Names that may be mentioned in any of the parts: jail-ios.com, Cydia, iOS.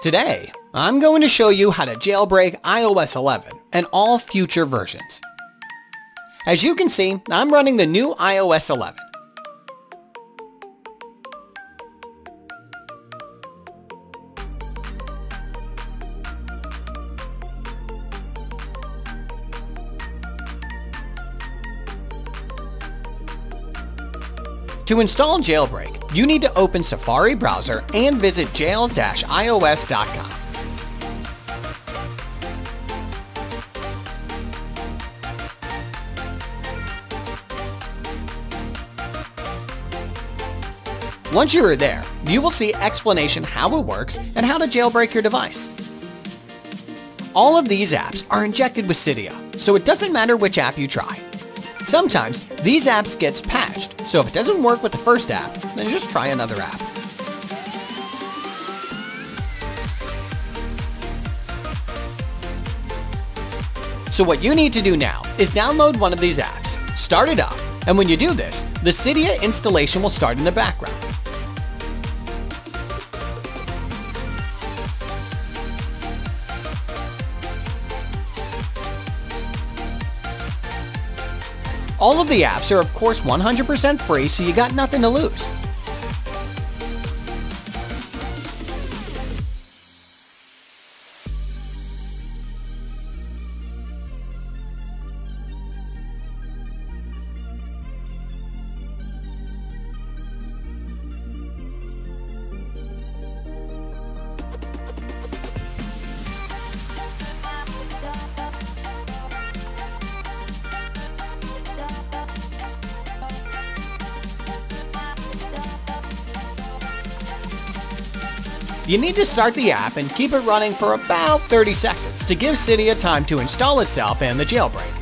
Today, I'm going to show you how to jailbreak iOS 11 and all future versions. As you can see, I'm running the new iOS 11. To install Jailbreak, you need to open Safari browser and visit jail-ios.com. Once you are there, you will see explanation how it works and how to jailbreak your device. All of these apps are injected with Cydia, so it doesn't matter which app you try. Sometimes these apps get patched, so if it doesn't work with the first app, then just try another app. So what you need to do now is download one of these apps, start it up, and when you do this, the Cydia installation will start in the background. All of the apps are, of course, 100% free, so you got nothing to lose. You need to start the app and keep it running for about 30 seconds to give Cydia time to install itself and the jailbreak.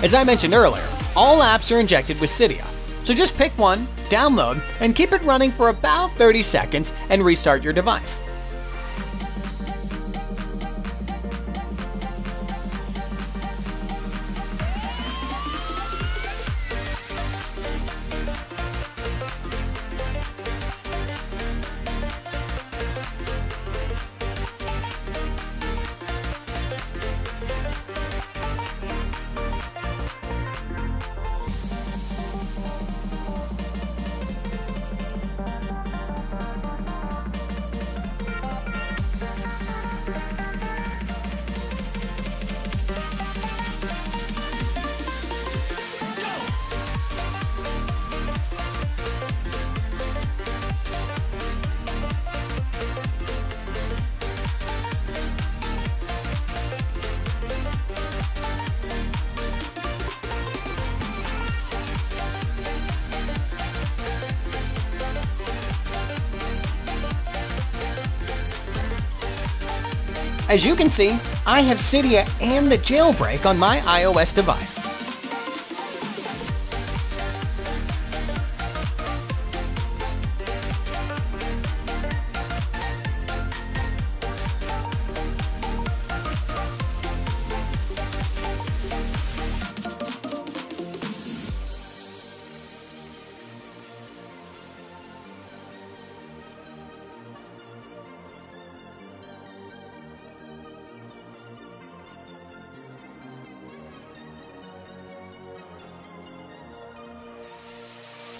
As I mentioned earlier, all apps are injected with Cydia, so just pick one, download, and keep it running for about 30 seconds and restart your device. As you can see, I have Cydia and the jailbreak on my iOS device.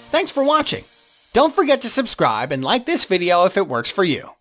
Thanks for watching. Don't forget to subscribe and like this video if it works for you.